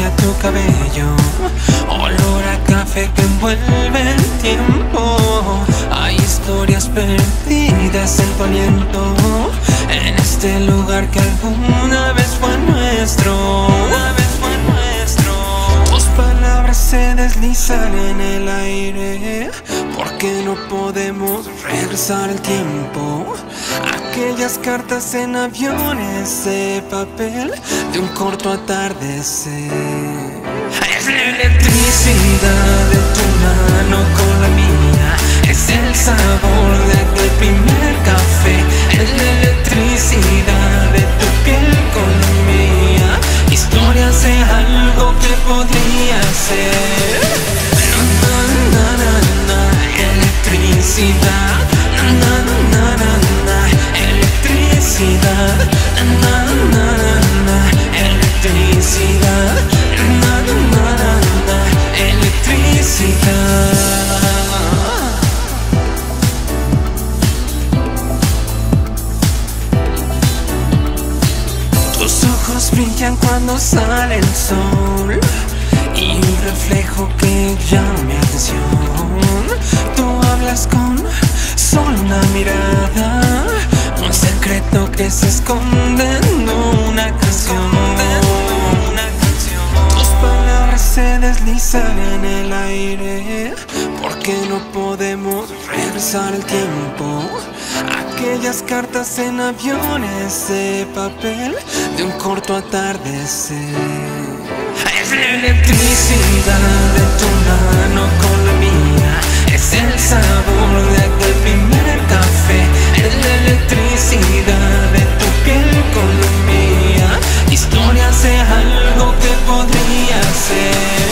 acaricia tu cabello, olor a café que envuelve el tiempo. Hay historias perdidas en tu aliento, en este lugar que alguna vez fue nuestro. Tus palabras se deslizan en el aire, porque no podemos regresar el tiempo. Aquellas cartas en aviones de papel de un corto atardecer. Es la electricidad de tu mano con la mía, es el sabor de tu primer café. Es la electricidad de tu piel con mía, historias de algo que podría ser. Na, na, na, na, na. Electricidad, na, na, na, na, na. Electricidad, na, na, na, na. Electricidad, na, na, na, na. Electricidad. Tus ojos brillan cuando sale el sol y un reflejo que llama mi atención. Tú hablas con solo una mirada, un secreto que se esconde en una canción. Tus palabras se deslizan en el aire, porque no podemos regresar el tiempo. Aquellas cartas en aviones de papel de un corto atardecer. Es la electricidad de tu mano con la mía, es el sabor de aquel primer café. Es la electricidad de tu piel con la mía, historias de algo que podría ser.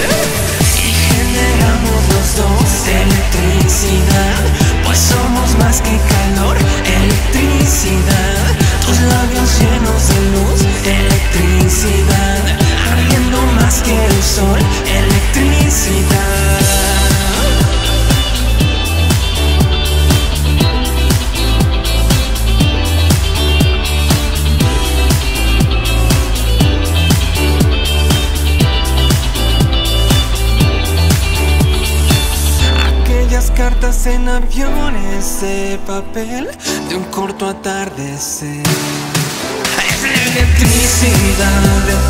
Y generamos los dos electricidad, pues somos más que calor, electricidad. Tus labios llenos de luz, electricidad, ardiendo más que el sol, electricidad. Aquellas cartas en aviones de papel de un corto atardecer. Es la electricidad.